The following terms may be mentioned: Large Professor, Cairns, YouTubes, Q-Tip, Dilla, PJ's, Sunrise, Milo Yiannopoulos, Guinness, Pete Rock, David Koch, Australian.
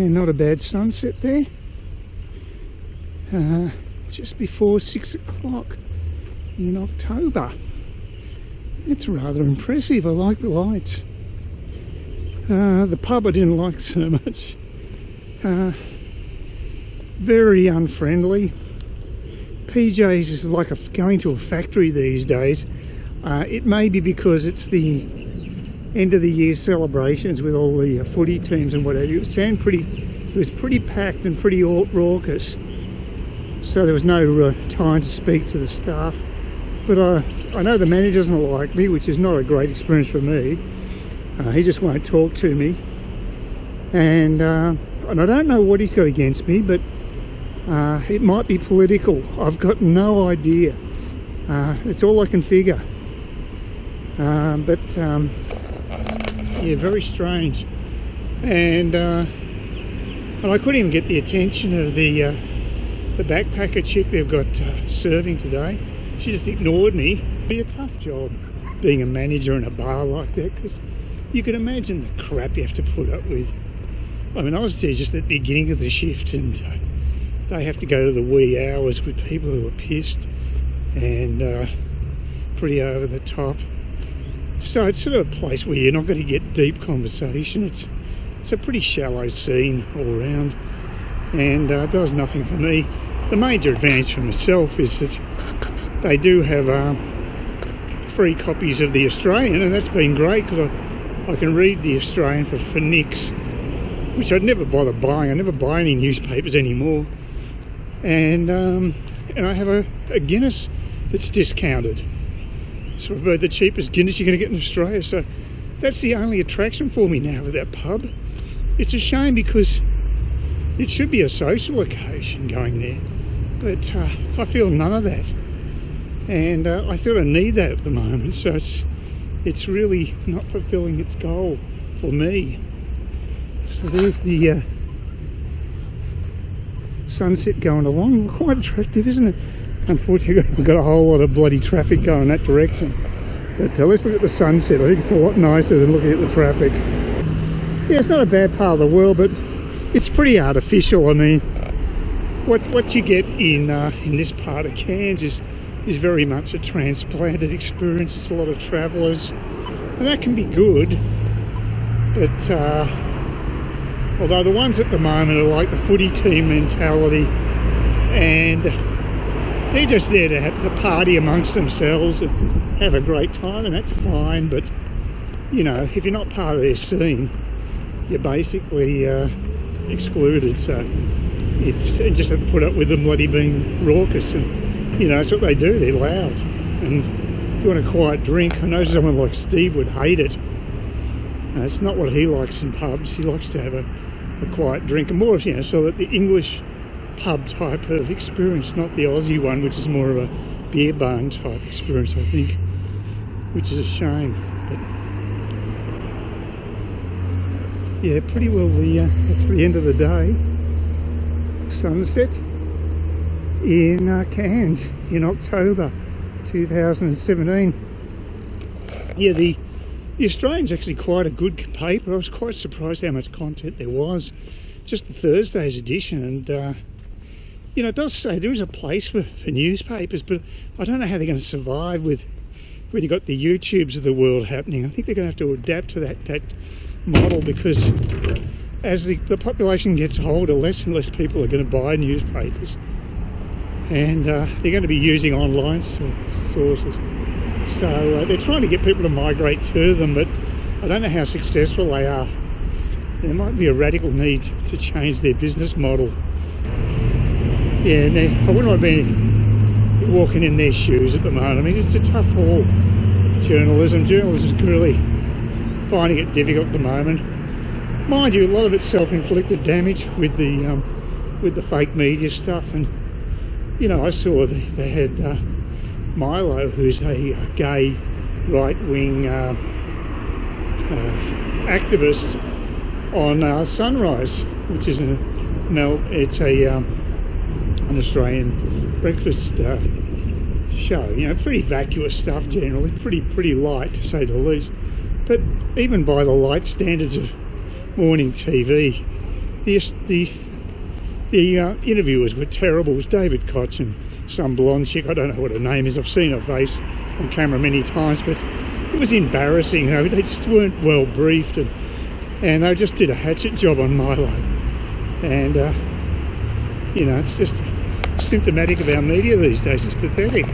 Yeah, not a bad sunset there. Just before 6 o'clock in October. It's rather impressive. I like the lights. The pub I didn't like so much. Very unfriendly. PJ's is like going to a factory these days. It may be because it's the end of the year celebrations with all the footy teams and whatever. It was pretty packed and pretty raucous. So there was no time to speak to the staff. But I know the manager doesn't like me, which is not a great experience for me. He just won't talk to me. And I don't know what he's got against me, but it might be political. I've got no idea. It's all I can figure. Yeah, very strange. And I couldn't even get the attention of the backpacker chick they've got serving today. She just ignored me. It'd be a tough job being a manager in a bar like that, because you can imagine the crap you have to put up with. I mean, I was there just at the beginning of the shift, and they have to go to the wee hours with people who are pissed and pretty over the top. So it's sort of a place where you're not going to get deep conversation. It's a pretty shallow scene all around, and it does nothing for me. The major advantage for myself is that they do have free copies of the Australian, and that's been great, because I can read the Australian for nix, which I'd never bother buying. I never buy any newspapers anymore. And I have a Guinness that's discounted. So I've heard the cheapest Guinness you're going to get in Australia. So that's the only attraction for me now with that pub. It's a shame, because it should be a social occasion going there. But I feel none of that. And I thought I need that at the moment. So it's really not fulfilling its goal for me. So there's the sunset going along. Quite attractive, isn't it? Unfortunately, I've got a whole lot of bloody traffic going that direction. But let's look at the sunset. I think it's a lot nicer than looking at the traffic. Yeah, it's not a bad part of the world, but it's pretty artificial. I mean, what you get in this part of Cairns is very much a transplanted experience. It's a lot of travellers, and that can be good. But although the ones at the moment are like the footy team mentality, and they're just there to have to party amongst themselves and have a great time, and that's fine. But you know, if you're not part of their scene, you're basically excluded. So you just have to put up with them bloody being raucous, and you know, that's what they do. They're loud, and if you want a quiet drink, I know someone like Steve would hate it. It's not what he likes in pubs. He likes to have a quiet drink, and more, you know, so that the English pub type of experience, not the Aussie one, which is more of a beer barn type experience, I think, which is a shame. But yeah, pretty well it's the end of the day. Sunset in Cairns in October 2017. Yeah, The Australian's actually quite a good paper. I was quite surprised how much content there was. Just the Thursday's edition, and you know, it does say there is a place for newspapers, but I don't know how they're going to survive with when you've got the YouTubes of the world happening. I think they're going to have to adapt to that model, because as the population gets older, less and less people are going to buy newspapers, and they're going to be using online sources. So they're trying to get people to migrate to them, but I don't know how successful they are. There might be a radical need to change their business model. Yeah, and I wouldn't want to be walking in their shoes at the moment. I mean, it's a tough haul, journalism. Journalism is really finding it difficult at the moment. Mind you, a lot of it's self-inflicted damage with the fake media stuff, and you know, I saw they had Milo, who's a gay right-wing activist, on Sunrise, which is an Australian breakfast show. You know, pretty vacuous stuff generally, pretty light to say the least. But even by the light standards of morning TV, The interviewers were terrible. It was David Koch and some blonde chick, I don't know what her name is, I've seen her face on camera many times, but it was embarrassing. They just weren't well briefed, and they just did a hatchet job on Milo, and you know, it's just symptomatic of our media these days. It's pathetic.